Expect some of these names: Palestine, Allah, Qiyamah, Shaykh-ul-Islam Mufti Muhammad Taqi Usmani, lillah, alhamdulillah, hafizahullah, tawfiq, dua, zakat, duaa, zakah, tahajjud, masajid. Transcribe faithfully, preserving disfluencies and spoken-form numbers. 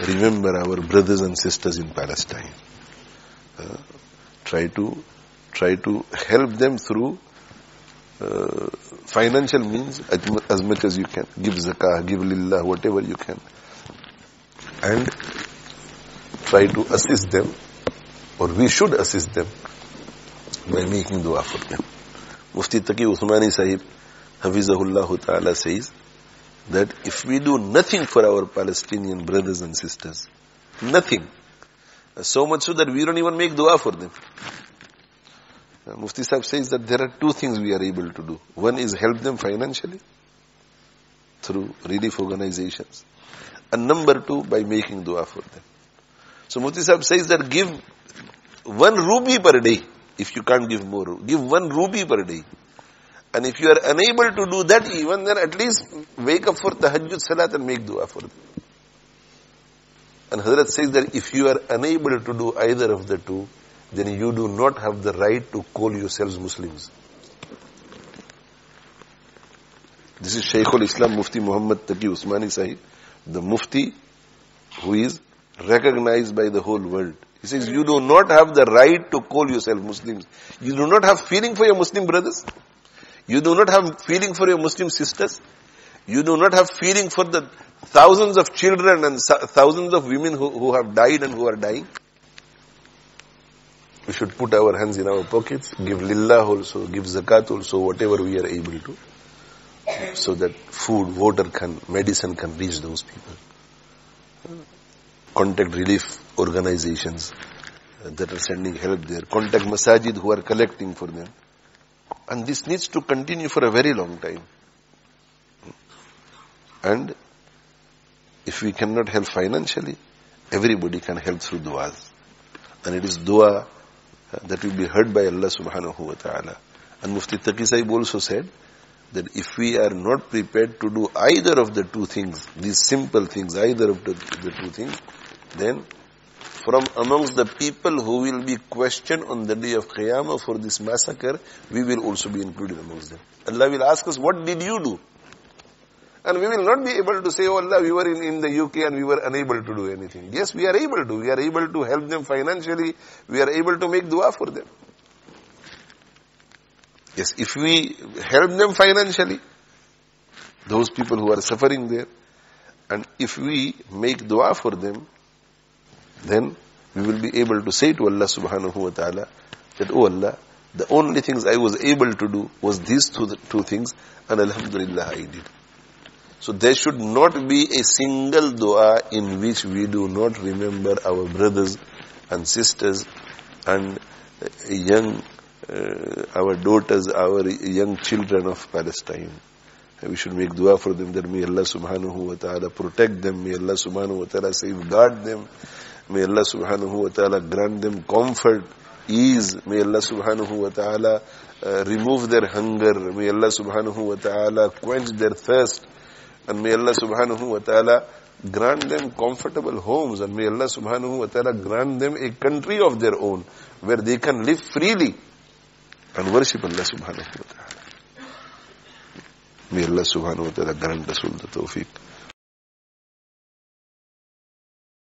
remember our brothers and sisters in Palestine. Uh, try to try to help them through uh, financial means as, as much as you can. Give zakah, give lillah, whatever you can. And try to assist them, or we should assist them by making dua for them. Mufti Taqi Usmani Sahib, Hafizahullah Ta'ala, says that if we do nothing for our Palestinian brothers and sisters, nothing, so much so that we don't even make dua for them. Now, Mufti Sahib says that there are two things we are able to do. One is help them financially through relief organizations, and number two, by making dua for them. So Mufti Sahib says that give one rupee per day. If you can't give more, give one rupee per day. And if you are unable to do that even, then at least wake up for tahajjud salat and make dua for them. And Hazrat says that if you are unable to do either of the two, then you do not have the right to call yourselves Muslims. This is Shaykh-ul-Islam Mufti Muhammad Taqi Usmani Sahib, the Mufti who is recognized by the whole world. He says, you do not have the right to call yourself Muslims. You do not have feeling for your Muslim brothers. You do not have feeling for your Muslim sisters. You do not have feeling for the thousands of children and thousands of women who, who have died and who are dying. We should put our hands in our pockets, give lillah also, give zakat also, whatever we are able to, so that food, water, can, medicine can reach those people. Contact relief organizations that are sending help there. Contact masajid who are collecting for them. And this needs to continue for a very long time. And if we cannot help financially, everybody can help through duas. And it is dua that will be heard by Allah subhanahu wa ta'ala. And Mufti Taqi Sahib also said that if we are not prepared to do either of the two things, these simple things, either of the, the two things, then from amongst the people who will be questioned on the day of Qiyamah for this massacre, we will also be included amongst them. Allah will ask us, what did you do? And we will not be able to say, oh Allah, we were in, in the U K and we were unable to do anything. Yes, we are able to. We are able to help them financially. We are able to make dua for them. Yes, if we help them financially, those people who are suffering there, and if we make dua for them, then we will be able to say to Allah subhanahu wa ta'ala that, oh Allah, the only things I was able to do was these two, the two things, and alhamdulillah I did. So there should not be a single dua in which we do not remember our brothers and sisters and young Uh, our daughters, our young children of Palestine. And we should make dua for them that may Allah subhanahu wa ta'ala protect them, may Allah subhanahu wa ta'ala safeguard them, may Allah subhanahu wa ta'ala grant them comfort, ease, may Allah subhanahu wa ta'ala uh, remove their hunger, may Allah subhanahu wa ta'ala quench their thirst, and may Allah subhanahu wa ta'ala grant them comfortable homes, and may Allah subhanahu wa ta'ala grant them a country of their own where they can live freely and worship Allah subhanahu wa ta'ala. May Allah subhanahu wa ta'ala grant us all the tawfiq.